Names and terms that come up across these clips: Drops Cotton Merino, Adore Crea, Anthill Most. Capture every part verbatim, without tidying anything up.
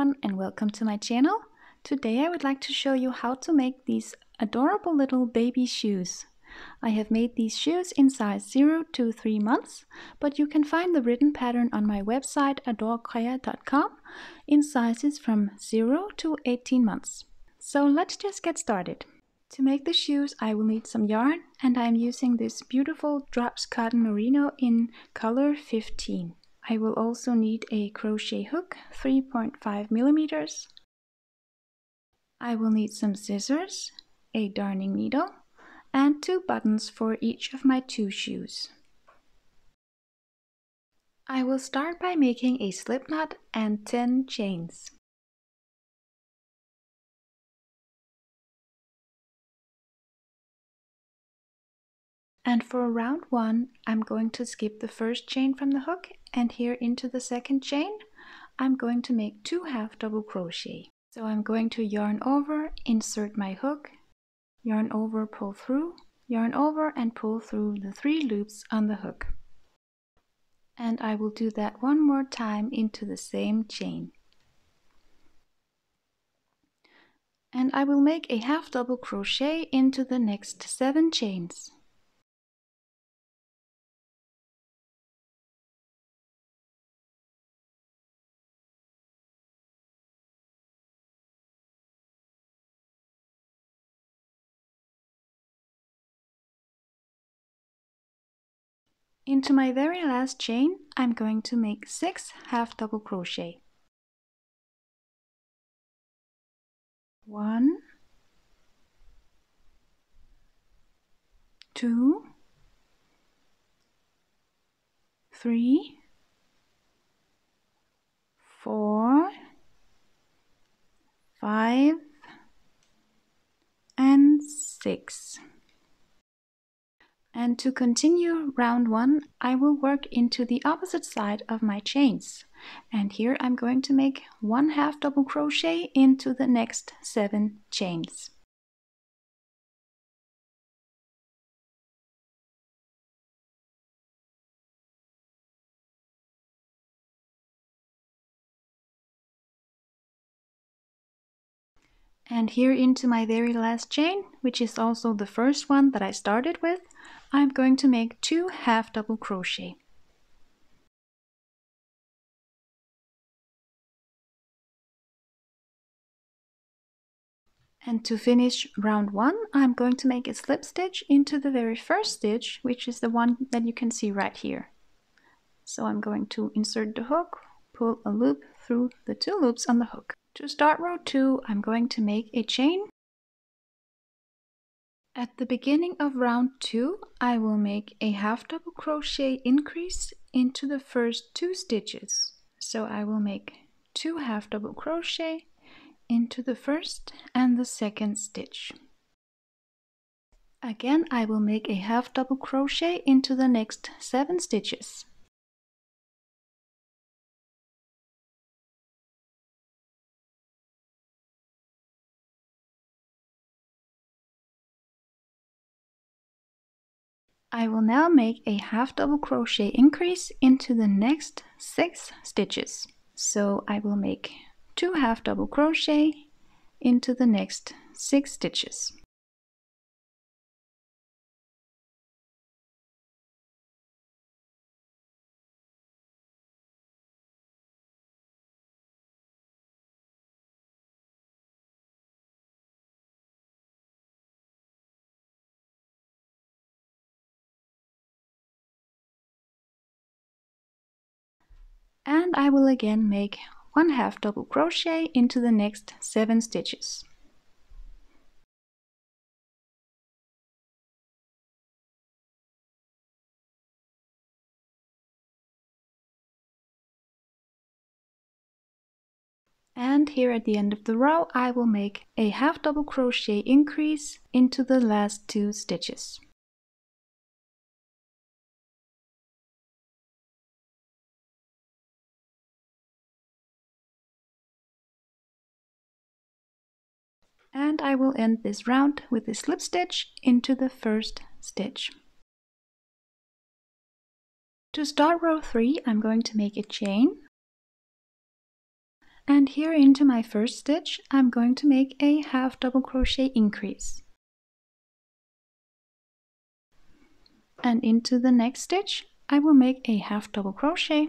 everyone and welcome to my channel. Today I would like to show you how to make these adorable little baby shoes. I have made these shoes in size zero to three months, but you can find the written pattern on my website adorecrea dot com in sizes from zero to eighteen months. So let's just get started. To make the shoes I will need some yarn, and I am using this beautiful Drops Cotton Merino in color fifteen. I will also need a crochet hook, three point five millimeters. I will need some scissors, a darning needle, and two buttons for each of my two shoes. I will start by making a slip knot and ten chains. And for round one, I'm going to skip the first chain from the hook and here into the second chain, I'm going to make two half double crochet. So I'm going to yarn over, insert my hook, yarn over, pull through, yarn over and pull through the three loops on the hook. And I will do that one more time into the same chain. And I will make a half double crochet into the next seven chains. Into my very last chain, I'm going to make six half double crochet. One, two, three, four, five, and six. And to continue round one, I will work into the opposite side of my chains. And here I'm going to make one half double crochet into the next seven chains. And here into my very last chain, which is also the first one that I started with, I'm going to make two half double crochet. And to finish round one, I'm going to make a slip stitch into the very first stitch, which is the one that you can see right here. So I'm going to insert the hook, pull a loop through the two loops on the hook. To start row two, I'm going to make a chain. At the beginning of round two, I will make a half double crochet increase into the first two stitches. So I will make two half double crochet into the first and the second stitch. Again, I will make a half double crochet into the next seven stitches. I will now make a half double crochet increase into the next six stitches. So I will make two half double crochet into the next six stitches. And I will again make one half double crochet into the next seven stitches. And here at the end of the row, I will make a half double crochet increase into the last two stitches. And I will end this round with a slip stitch into the first stitch. To start row three, I'm going to make a chain. and here into my first stitch I'm going to make a half double crochet increase, and into the next stitch I will make a half double crochet.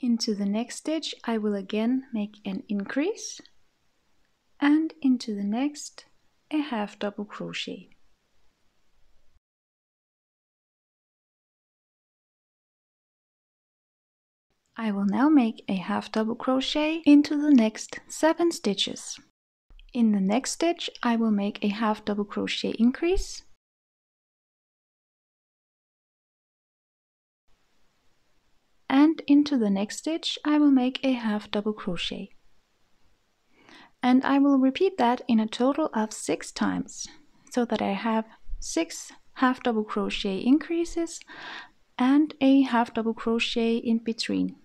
Into the next stitch I will again make an increase, and into the next a half double crochet. I will now make a half double crochet into the next seven stitches. In the next stitch I will make a half double crochet increase, and into the next stitch I will make a half double crochet. And I will repeat that in a total of six times, so that I have six half double crochet increases and a half double crochet in between.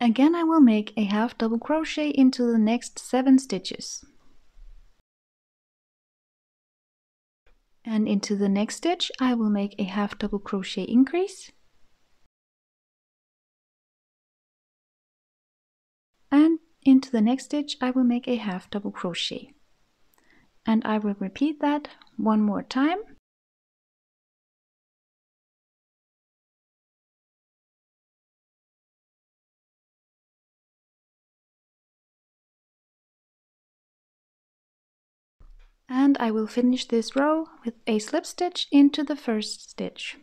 Again, I will make a half double crochet into the next seven stitches. And into the next stitch, I will make a half double crochet increase. And into the next stitch, I will make a half double crochet. And I will repeat that one more time. And I will finish this row with a slip stitch into the first stitch.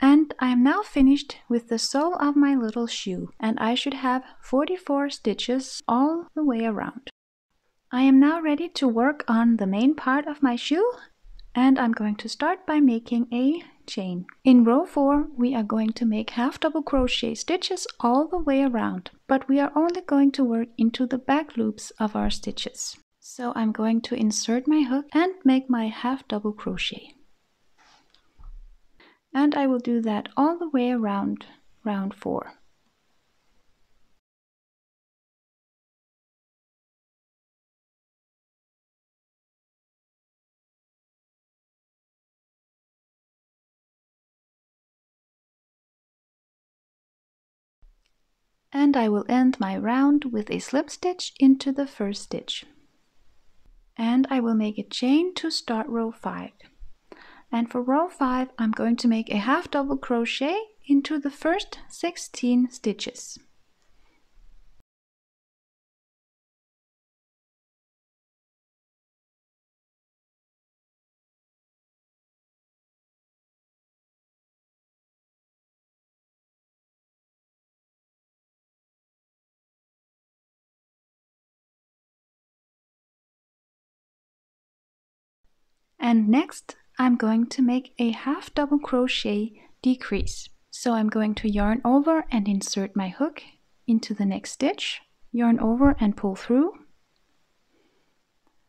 And I am now finished with the sole of my little shoe, and I should have forty-four stitches all the way around. I am now ready to work on the main part of my shoe, and I'm going to start by making a chain. In row four, we are going to make half double crochet stitches all the way around, but we are only going to work into the back loops of our stitches. So I'm going to insert my hook and make my half double crochet. And I will do that all the way around round four. And I will end my round with a slip stitch into the first stitch. And I will make a chain to start row five. And for row five, I'm going to make a half double crochet into the first sixteen stitches. And next, I'm going to make a half double crochet decrease. So I'm going to yarn over and insert my hook into the next stitch, yarn over and pull through.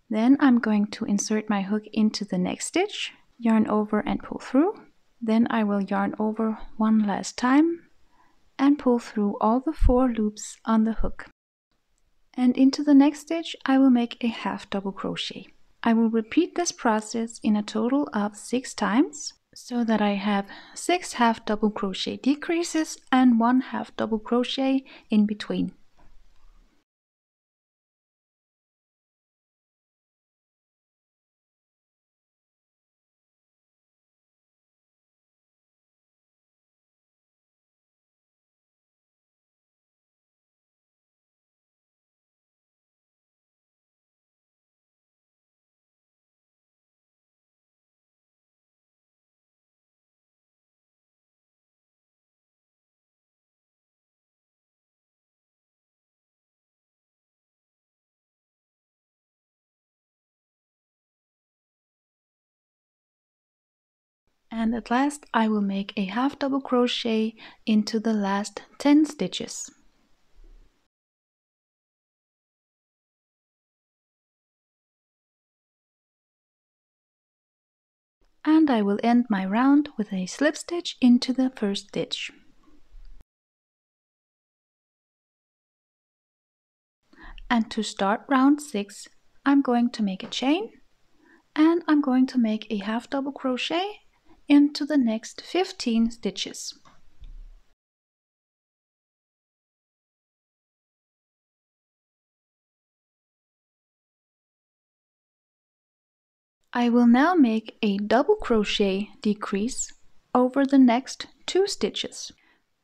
Then I'm going to insert my hook into the next stitch, yarn over and pull through. Then I will yarn over one last time and pull through all the four loops on the hook. And into the next stitch, I will make a half double crochet. I will repeat this process in a total of six times, so that I have six half double crochet decreases and one half double crochet in between. And at last, I will make a half double crochet into the last ten stitches. and I will end my round with a slip stitch into the first stitch. And to start round six, I'm going to make a chain, and I'm going to make a half double crochet into the next fifteen stitches. I will now make a double crochet decrease over the next two stitches.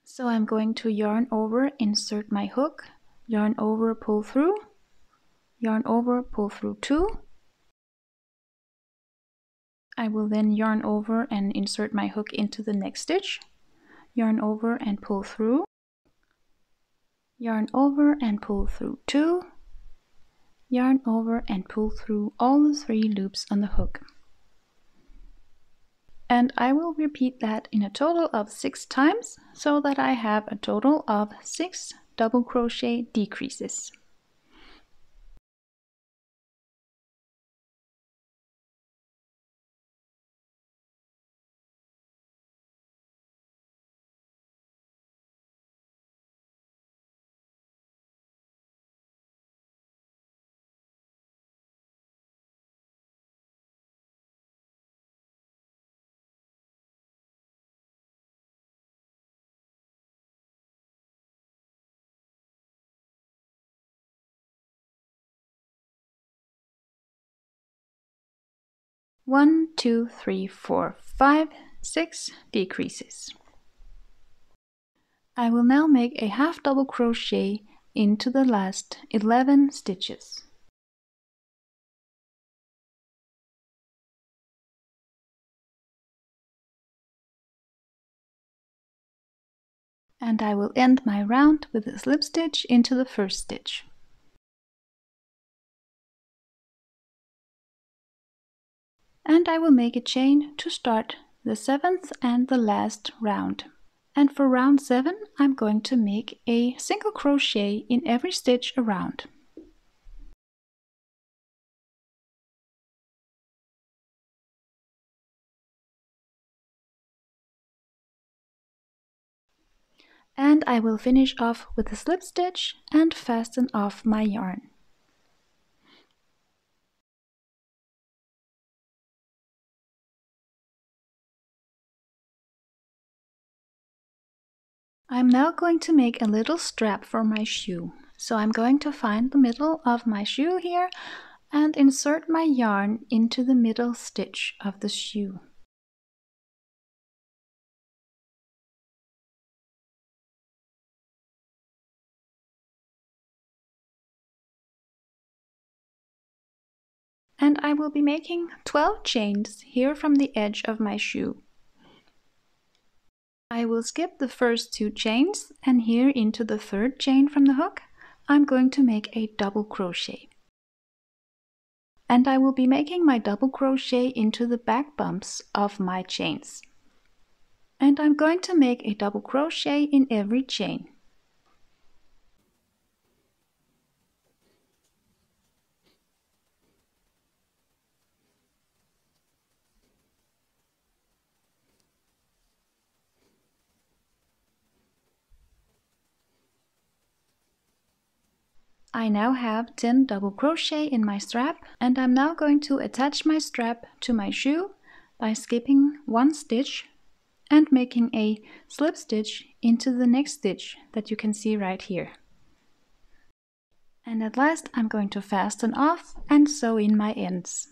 So I'm going to yarn over, insert my hook, yarn over, pull through, yarn over, pull through two. I will then yarn over and insert my hook into the next stitch, yarn over and pull through, yarn over and pull through two. Yarn over and pull through all the three loops on the hook. And I will repeat that in a total of six times so that I have a total of six double crochet decreases. One, two, three, four, five, six decreases. I will now make a half double crochet into the last eleven stitches. And I will end my round with a slip stitch into the first stitch. And I will make a chain to start the seventh and the last round. And for round seven, I'm going to make a single crochet in every stitch around. And I will finish off with a slip stitch and fasten off my yarn. I'm now going to make a little strap for my shoe. So I'm going to find the middle of my shoe here and insert my yarn into the middle stitch of the shoe. And I will be making twelve chains here from the edge of my shoe. I will skip the first two chains, and here into the third chain from the hook, I'm going to make a double crochet. And I will be making my double crochet into the back bumps of my chains. And I'm going to make a double crochet in every chain. I now have ten double crochet in my strap, and I'm now going to attach my strap to my shoe by skipping one stitch and making a slip stitch into the next stitch that you can see right here. And at last I'm going to fasten off and sew in my ends.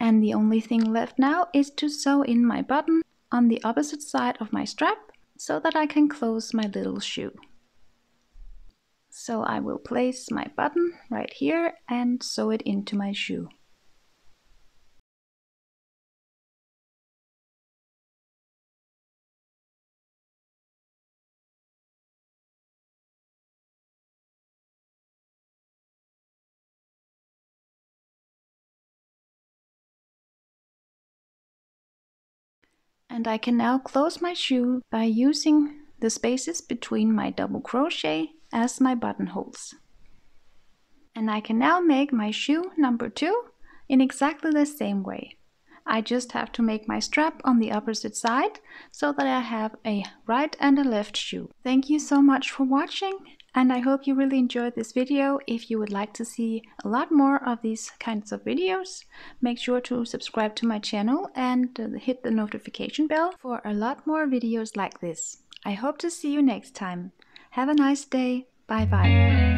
And the only thing left now is to sew in my button on the opposite side of my strap so that I can close my little shoe. So I will place my button right here and sew it into my shoe. And I can now close my shoe by using the spaces between my double crochet as my buttonholes. And I can now make my shoe number two in exactly the same way. I just have to make my strap on the opposite side so that I have a right and a left shoe. Thank you so much for watching, and I hope you really enjoyed this video. If you would like to see a lot more of these kinds of videos, make sure to subscribe to my channel and hit the notification bell for a lot more videos like this. I hope to see you next time. Have a nice day. Bye bye.